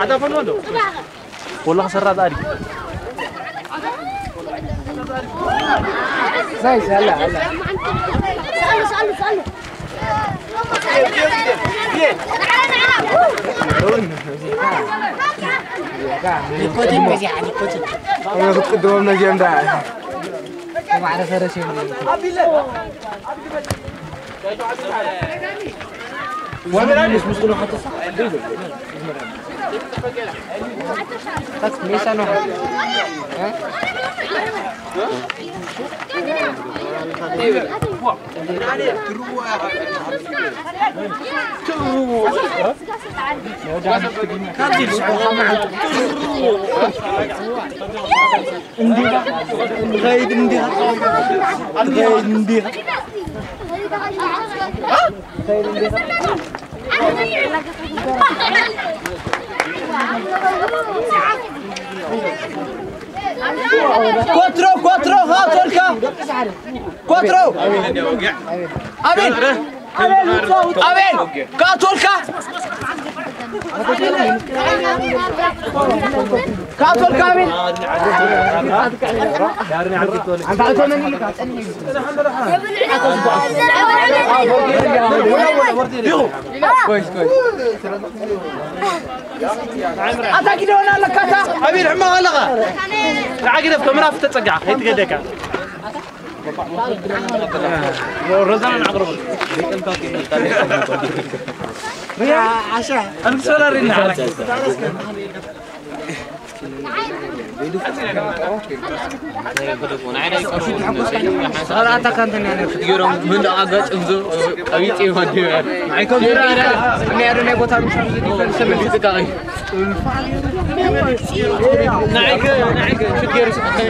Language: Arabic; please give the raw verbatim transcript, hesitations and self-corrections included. أنا والله سرّاد أري. زايز هلا هلا. سأله سأله سأله. نيكوتين مزيج نيكوتين. أنا بقى دوم نجيم ده. ما أعرف هذا شيء. وأنا مش مسؤول حتى صح. بس ليش أنا كوترو كوترو هات الكا كوترو امين امين كاتولكا كاتولكا امين أتاكيد وأنا لك كذا أبي رحمة غلقة العقدة في كاميرا فتتسقع هيك قدك رزقنا نعقرب يا عشاء أنا بسولر إني عليك أنا أتكلم أنا يورم من أعجز إنزو أبيت إيماني أنا كم يورم أنا أروح نقطع مشان زين سمعت كذا نعيك نعيك شو تجري؟